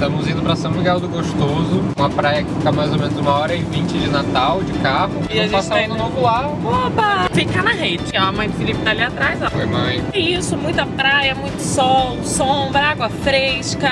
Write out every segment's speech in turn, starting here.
Estamos indo para São Miguel do Gostoso, uma praia que fica mais ou menos 1h20 de Natal, de carro. E a gente passar o ano novo lá. Oba! Ficar na rede. A mãe do Felipe tá ali atrás, ó. Oi, mãe. Isso, muita praia, muito sol, sombra, água fresca.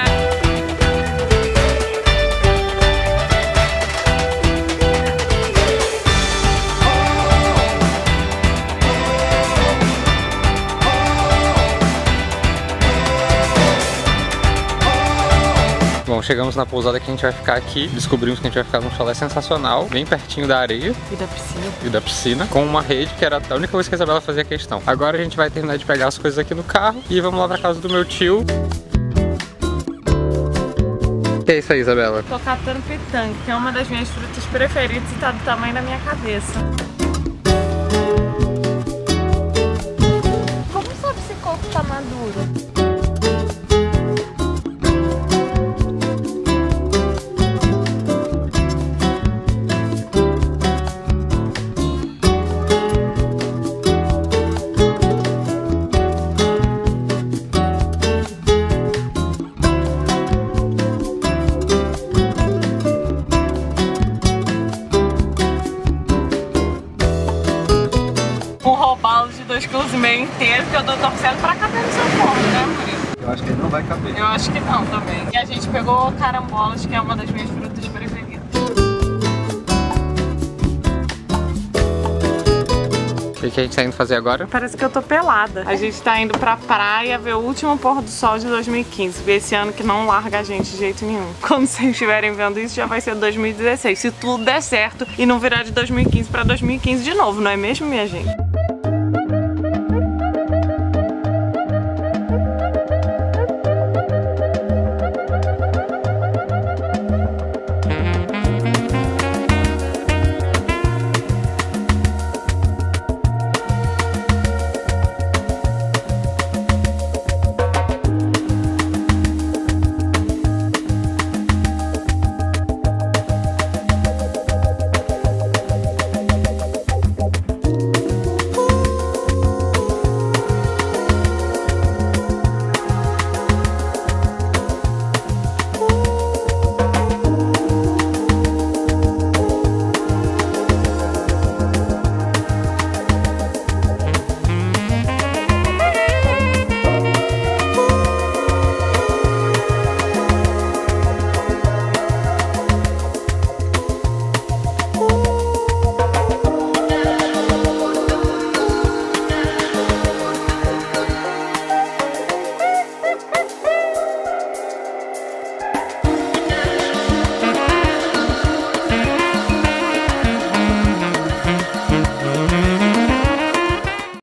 Bom, chegamos na pousada que a gente vai ficar aqui. Descobrimos que a gente vai ficar num chalé sensacional, bem pertinho da areia. E da piscina. Com uma rede, que era a única coisa que a Isabela fazia questão. Agora a gente vai terminar de pegar as coisas aqui no carro e vamos lá pra casa do meu tio. Que é isso aí, Isabela? Tô catando pitanga, que é uma das minhas frutas preferidas e tá do tamanho da minha cabeça. Como sabe se o coco tá maduro? Inteiro, que eu tô torcendo pra caber no seu forno, né, Murilo? Eu acho que ele não vai caber. Eu acho que não também. E a gente pegou carambolas, que é uma das minhas frutas preferidas. O que a gente tá indo fazer agora? Parece que eu tô pelada. A gente tá indo pra praia ver o último pôr do sol de 2015. Ver esse ano que não larga a gente de jeito nenhum. Quando vocês estiverem vendo isso, já vai ser 2016. Se tudo der certo e não virar de 2015 pra 2015 de novo, não é mesmo, minha gente?